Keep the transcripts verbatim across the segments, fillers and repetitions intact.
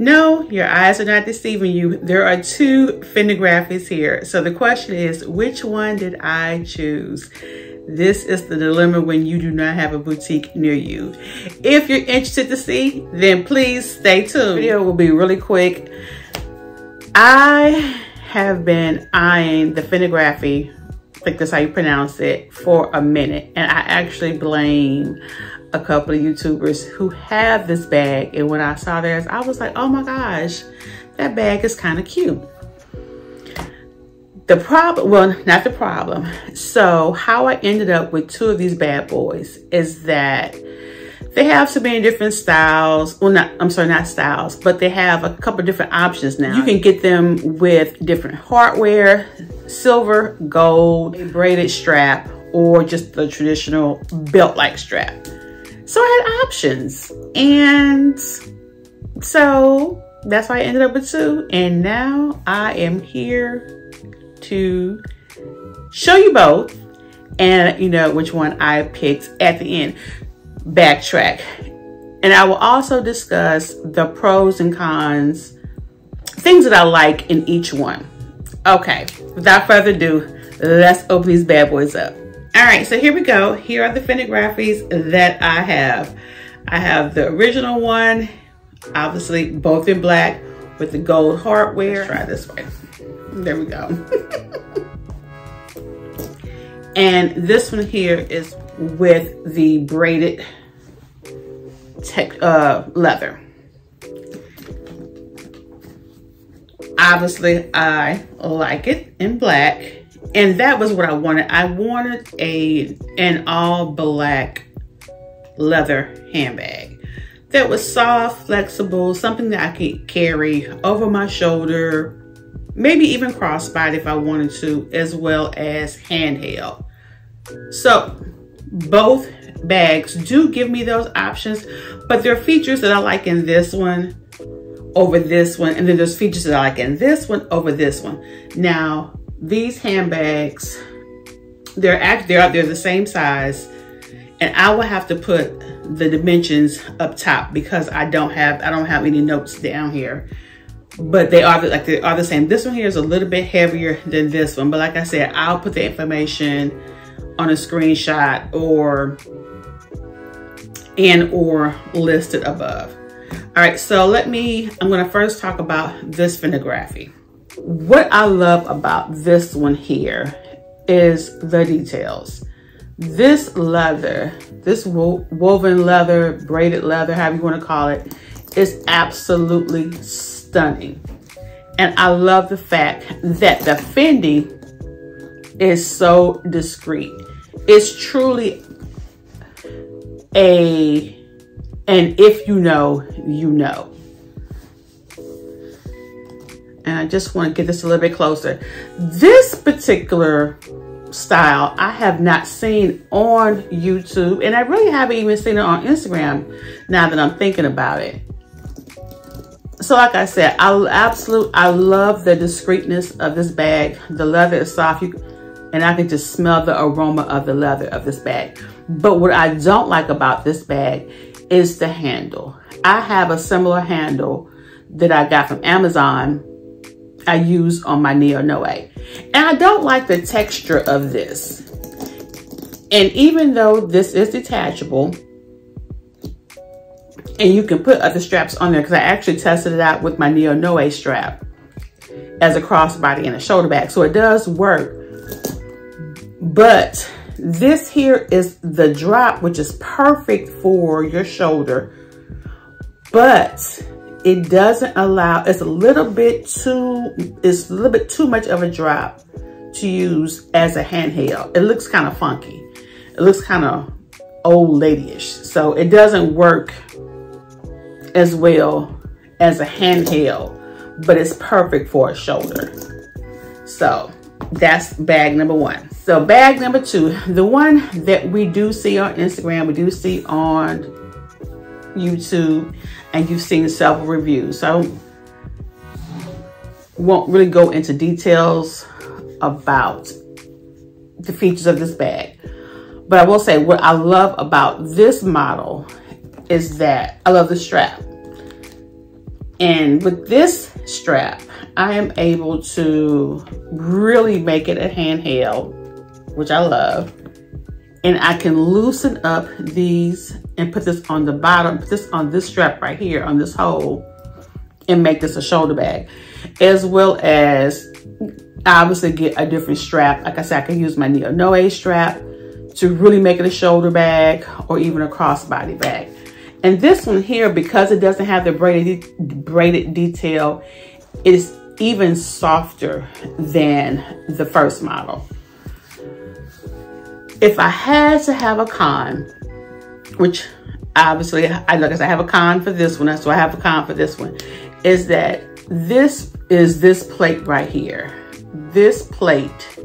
No, your eyes are not deceiving you. There are two Fendigraphies here. So the question is, which one did I choose? This is the dilemma when you do not have a boutique near you. If you're interested to see, then please stay tuned. The video will be really quick. I have been eyeing the Fendigraphy, I think that's how you pronounce it, for a minute. And I actually blame a couple of YouTubers who have this bag, and when I saw theirs, I was like, oh my gosh, that bag is kind of cute. The problem, well, not the problem. So how I ended up with two of these bad boys is that they have so many different styles. Well, not, I'm sorry, not styles, but they have a couple different options now. You can get them with different hardware, silver, gold, a braided strap, or just the traditional belt-like strap. So I had options, and so that's why I ended up with two. And now I am here to show you both and you know which one I picked at the end. Backtrack. And I will also discuss the pros and cons, things that I like in each one. Okay, without further ado, let's open these bad boys up. All right, so here we go. Here are the Fendigraphies that I have. I have the original one, obviously both in black with the gold hardware. Let's try this way. There we go. And this one here is with the braided tech, uh, leather. Obviously, I like it in black. And that was what I wanted. I wanted a an all black leather handbag that was soft, flexible, something that I could carry over my shoulder, maybe even crossbody if I wanted to, as well as handheld. So both bags do give me those options, but there are features that I like in this one over this one, and then there's features that I like in this one over this one. Now, these handbags, they're act they're they're the same size, and I will have to put the dimensions up top because I don't have I don't have any notes down here. But they are like they are the same. This one here is a little bit heavier than this one, but like I said, I'll put the information on a screenshot or and or listed above. All right, so let me. I'm going to first talk about this Fendigraphy. What I love about this one here is the details. This leather, this wo woven leather, braided leather, however you want to call it, is absolutely stunning. And I love the fact that the Fendi is so discreet. It's truly a, and if you know, you know. And I just want to get this a little bit closer. This particular style I have not seen on YouTube, and I really haven't even seen it on Instagram now that I'm thinking about it. So like I said, I absolutely, I love the discreetness of this bag. The leather is soft, you, and I can just smell the aroma of the leather of this bag. But what I don't like about this bag is the handle. I have a similar handle that I got from Amazon I use on my Neo Noe. And I don't like the texture of this. And even though this is detachable, and you can put other straps on there, because I actually tested it out with my Neo Noe strap as a crossbody and a shoulder bag. So it does work. But this here is the drop, which is perfect for your shoulder. But it doesn't allow, it's a little bit too, it's a little bit too much of a drop to use as a handheld. It looks kind of funky. It looks kind of old ladyish. So it doesn't work as well as a handheld, but it's perfect for a shoulder. So that's bag number one. So bag number two, the one that we do see on Instagram, we do see on YouTube, and you've seen several reviews, so I won't really go into details about the features of this bag. But I will say what I love about this model is that I love the strap. And with this strap, I am able to really make it a handheld, which I love. And I can loosen up these and put this on the bottom, put this on this strap right here on this hole, and make this a shoulder bag, as well as obviously get a different strap. Like I said, I can use my Neo Noe strap to really make it a shoulder bag or even a crossbody bag. And this one here, because it doesn't have the braided braided detail, it's even softer than the first model. If I had to have a con, which obviously, I like I said, I have a con for this one, so I have a con for this one, is that this is this plate right here. This plate,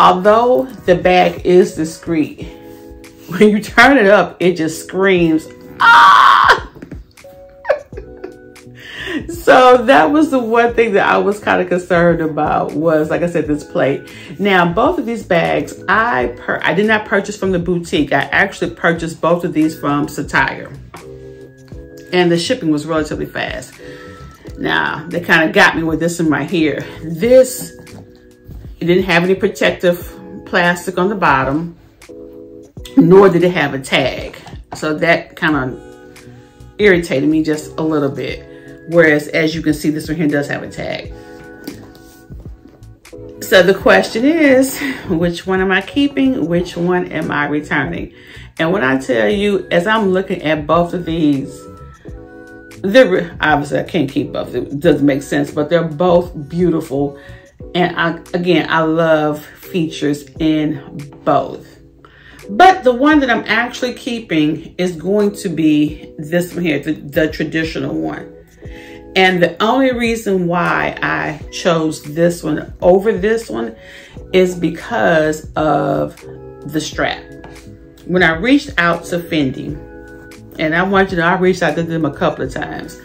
although the bag is discreet, when you turn it up, it just screams, ah! So that was the one thing that I was kind of concerned about, was, like I said, this plate. Now, both of these bags, I per I did not purchase from the boutique. I actually purchased both of these from Satyre. And the shipping was relatively fast. Now, they kind of got me with this one right here. This, it didn't have any protective plastic on the bottom, nor did it have a tag. So that kind of irritated me just a little bit. Whereas, as you can see, this one here does have a tag. So the question is, which one am I keeping? Which one am I returning? And when I tell you, as I'm looking at both of these, they're, obviously I can't keep both. It doesn't make sense, but they're both beautiful. And I, again, I love features in both. But the one that I'm actually keeping is going to be this one here, the, the traditional one. And the only reason why I chose this one over this one is because of the strap. When I reached out to Fendi, and I want you to know, I reached out to them a couple of times.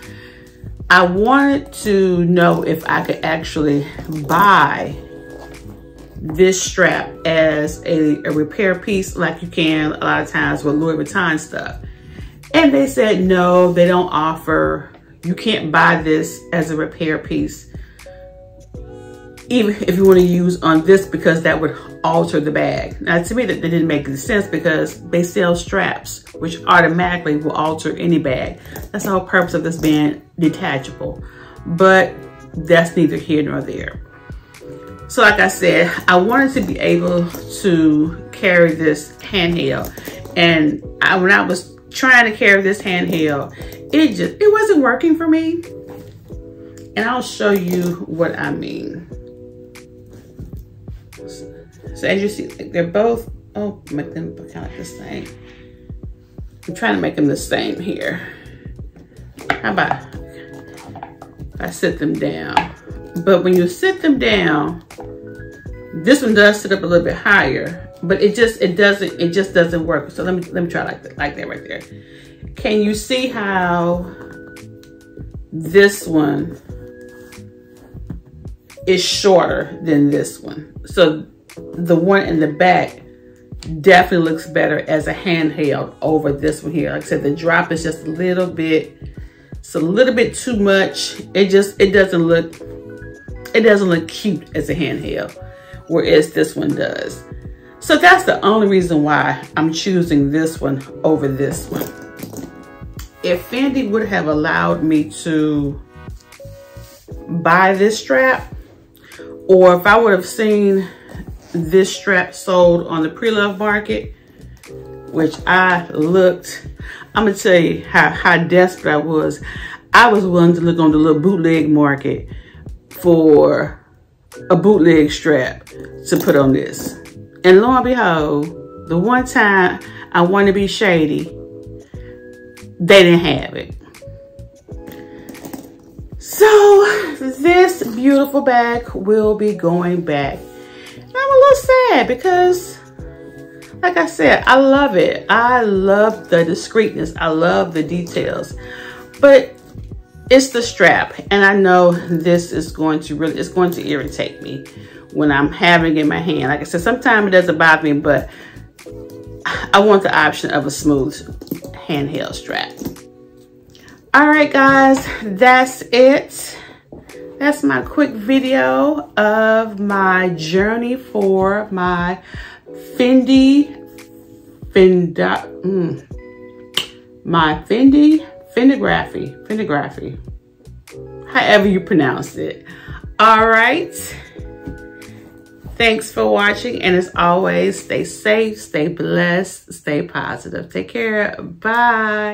I wanted to know if I could actually buy this strap as a, a repair piece, like you can a lot of times with Louis Vuitton stuff. And they said, no, they don't offer. You can't buy this as a repair piece, even if you want to use on this, because that would alter the bag. Now, to me, that, that didn't make any sense, because they sell straps, which automatically will alter any bag. That's the whole purpose of this being detachable. But that's neither here nor there. So like I said, I wanted to be able to carry this handheld. And I, when I was trying to carry this handheld, it just, it wasn't working for me. And I'll show you what I mean. So as you see, they're both, oh, make them kind of the same. I'm trying to make them the same here. How about if I sit them down? But when you sit them down, this one does sit up a little bit higher, but it just, it doesn't, it just doesn't work. So let me, let me try like that, like that right there. Can you see how this one is shorter than this one? So the one in the back definitely looks better as a handheld over this one here. Like I said, the drop is just a little bit, it's a little bit too much. It just, it doesn't look, it doesn't look cute as a handheld, whereas this one does. So that's the only reason why I'm choosing this one over this one. If Fendi would have allowed me to buy this strap, or if I would have seen this strap sold on the pre-loved market, which I looked, I'm gonna tell you how, how desperate I was. I was willing to look on the little bootleg market for a bootleg strap to put on this. And lo and behold, the one time I wanted to be shady, they didn't have it. So this beautiful bag will be going back. And I'm a little sad because, like I said, I love it. I love the discreetness. I love the details, but it's the strap. And I know this is going to really, it's going to irritate me when I'm having it in my hand. Like I said, sometimes it doesn't bother me, but I want the option of a smooth handheld strap. All right, guys, that's it. That's my quick video of my journey for my Fendi, Fendi, mm, my Fendi, Fendigraphy, Fendigraphy, however you pronounce it. All right. Thanks for watching. And as always, stay safe, stay blessed, stay positive. Take care. Bye.